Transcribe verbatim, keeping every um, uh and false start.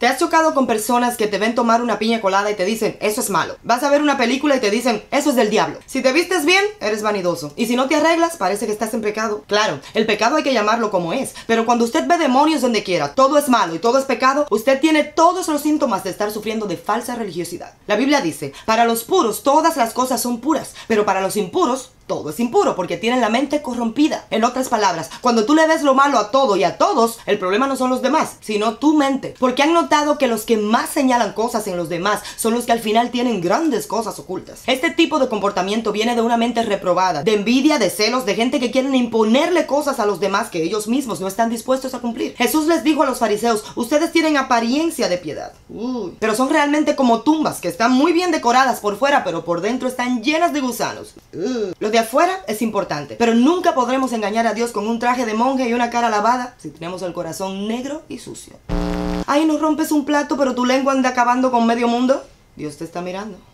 ¿Te has chocado con personas que te ven tomar una piña colada y te dicen, eso es malo? Vas a ver una película y te dicen, eso es del diablo. Si te vistes bien, eres vanidoso. Y si no te arreglas, parece que estás en pecado. Claro, el pecado hay que llamarlo como es. Pero cuando usted ve demonios donde quiera, todo es malo y todo es pecado, usted tiene todos los síntomas de estar sufriendo de falsa religiosidad. La Biblia dice, para los puros todas las cosas son puras, pero para los impuros, todo es impuro porque tienen la mente corrompida. En otras palabras, cuando tú le ves lo malo a todo y a todos, el problema no son los demás, sino tu mente. Porque han notado que los que más señalan cosas en los demás son los que al final tienen grandes cosas ocultas. Este tipo de comportamiento viene de una mente reprobada, de envidia, de celos, de gente que quieren imponerle cosas a los demás que ellos mismos no están dispuestos a cumplir. Jesús les dijo a los fariseos, ustedes tienen apariencia de piedad, Uy, pero son realmente como tumbas que están muy bien decoradas por fuera, pero por dentro están llenas de gusanos. Uy. Los de afuera es importante, pero nunca podremos engañar a Dios con un traje de monje y una cara lavada si tenemos el corazón negro y sucio. Ay, no rompes un plato, pero tu lengua anda acabando con medio mundo. Dios te está mirando.